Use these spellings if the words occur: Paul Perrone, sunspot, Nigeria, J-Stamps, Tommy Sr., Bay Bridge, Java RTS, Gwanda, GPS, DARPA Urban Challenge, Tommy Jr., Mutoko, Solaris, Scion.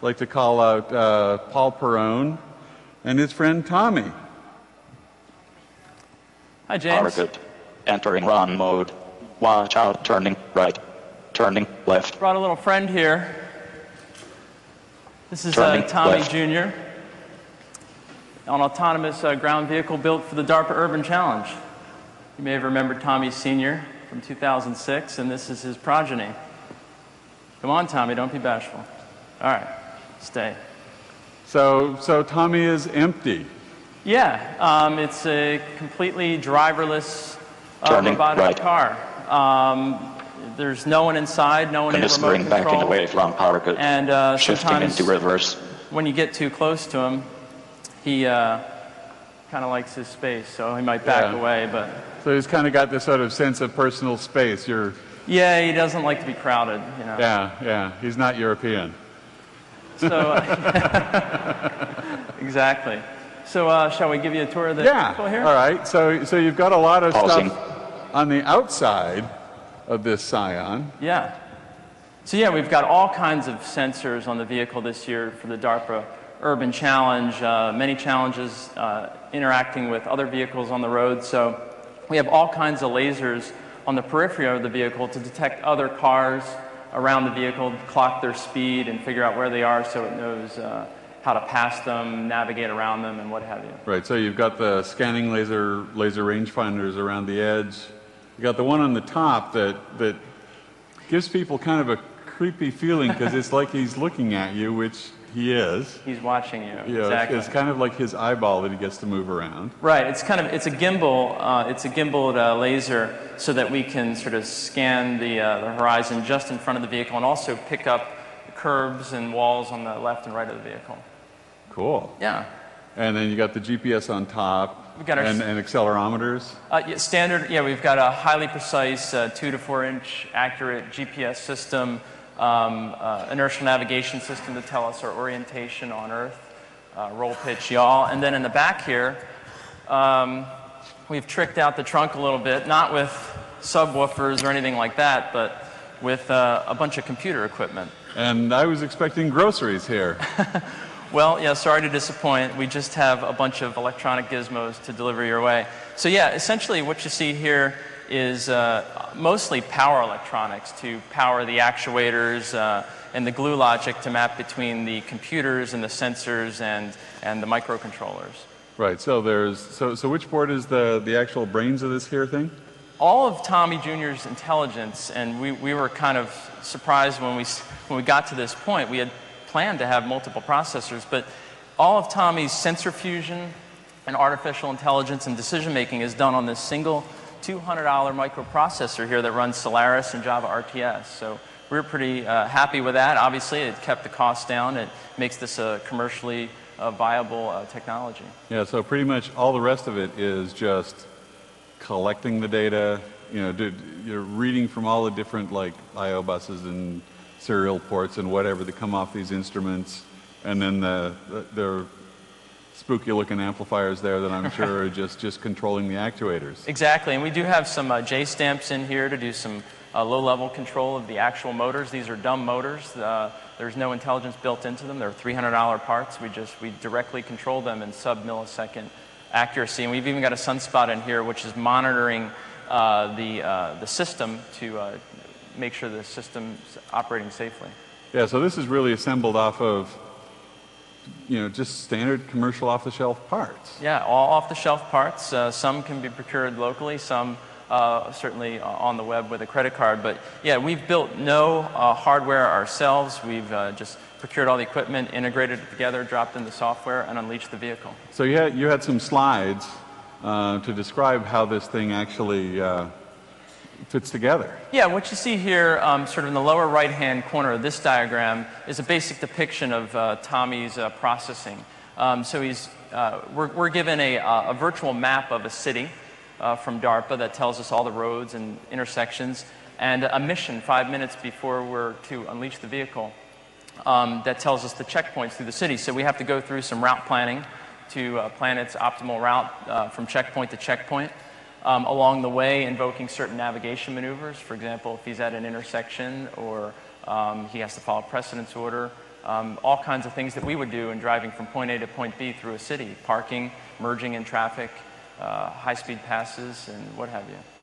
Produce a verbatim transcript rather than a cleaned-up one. I'd like to call out uh, Paul Perrone and his friend Tommy. Hi, James. Target. Entering run mode. Watch out. Turning right. Turning left. Brought a little friend here. This is uh, Tommy Junior An autonomous uh, ground vehicle built for the DARPA Urban Challenge. You may have remembered Tommy Senior from two thousand six, and this is his progeny. Come on, Tommy, don't be bashful. All right, stay. So, so Tommy is empty. Yeah, um, it's a completely driverless uh, robotic right. car. Um, There's no one inside, no one in remote control. Backing away from power good. And uh, shifting into reverse. When you get too close to him, he uh, kind of likes his space, so he might back yeah. away. But so he's kind of got this sort of sense of personal space. You're yeah, he doesn't like to be crowded. You know. Yeah, yeah, he's not European. So uh, exactly. So uh, shall we give you a tour of the yeah. vehicle here? All right. So so you've got a lot of Pausing. stuff on the outside of this Scion. Yeah. So yeah, we've got all kinds of sensors on the vehicle this year for the DARPA Urban Challenge. Uh, many challenges uh, interacting with other vehicles on the road. So we have all kinds of lasers on the periphery of the vehicle to detect other cars around the vehicle, clock their speed, and figure out where they are so it knows uh, how to pass them, navigate around them, and what have you. Right. So you've got the scanning laser, laser rangefinders around the edge. You got the one on the top that, that gives people kind of a creepy feeling because it's like he's looking at you, which he is. He's watching you. Yeah, exactly. It's, it's kind of like his eyeball that he gets to move around. Right. It's kind of it's a gimbal. Uh, it's a gimbaled uh, laser so that we can sort of scan the uh, the horizon just in front of the vehicle and also pick up the curbs and walls on the left and right of the vehicle. Cool. Yeah. And then you got the G P S on top. We've got our and, and accelerometers. Uh, yeah, standard. Yeah, we've got a highly precise uh, two to four inch accurate G P S system, um, uh, inertial navigation system to tell us our orientation on Earth, uh, roll, pitch, yaw, and then in the back here, um, we've tricked out the trunk a little bit, not with subwoofers or anything like that, but with uh, a bunch of computer equipment. And I was expecting groceries here. Well, yeah, sorry to disappoint. We just have a bunch of electronic gizmos to deliver your way. So yeah, essentially what you see here is uh, mostly power electronics to power the actuators uh, and the glue logic to map between the computers and the sensors and, and the microcontrollers. Right, so there's, so, so which board is the, the actual brains of this here thing? All of Tommy Junior's intelligence, and we, we were kind of surprised when we, when we got to this point. We had planned to have multiple processors, but all of Tommy's sensor fusion and artificial intelligence and decision making is done on this single two hundred dollar microprocessor here that runs Solaris and Java R T S. So we're pretty uh, happy with that. Obviously, it kept the cost down. It makes this a commercially uh, viable uh, technology. Yeah, so pretty much all the rest of it is just collecting the data, you know, do, you're reading from all the different like I O buses and serial ports and whatever that come off these instruments, and then the, the, the spooky-looking amplifiers there that I'm sure are just, just controlling the actuators. Exactly, and we do have some uh, J-Stamps in here to do some uh, low-level control of the actual motors. These are dumb motors. Uh, there's no intelligence built into them. They're three hundred dollar parts. We just we directly control them in sub-millisecond accuracy, and we've even got a sunspot in here which is monitoring uh, the, uh, the system to uh, make sure the system's operating safely. Yeah, so this is really assembled off of, you know, just standard commercial off-the-shelf parts. Yeah, all off-the-shelf parts. Uh, some can be procured locally, some uh, certainly on the web with a credit card. But yeah, we've built no uh, hardware ourselves. We've uh, just procured all the equipment, integrated it together, dropped in the software, and unleashed the vehicle. So you had, you had some slides uh, to describe how this thing actually uh, fits together. Yeah, what you see here, um, sort of in the lower right-hand corner of this diagram, is a basic depiction of uh, Tommy's uh, processing. Um, so he's, uh, we're, we're given a, a virtual map of a city uh, from DARPA that tells us all the roads and intersections, and a mission five minutes before we're to unleash the vehicle um, that tells us the checkpoints through the city. So we have to go through some route planning to uh, plan its optimal route uh, from checkpoint to checkpoint. Um, along the way, invoking certain navigation maneuvers. For example, if he's at an intersection or um, he has to follow a precedence order, um, all kinds of things that we would do in driving from point A to point B through a city, parking, merging in traffic, uh, high-speed passes, and what have you.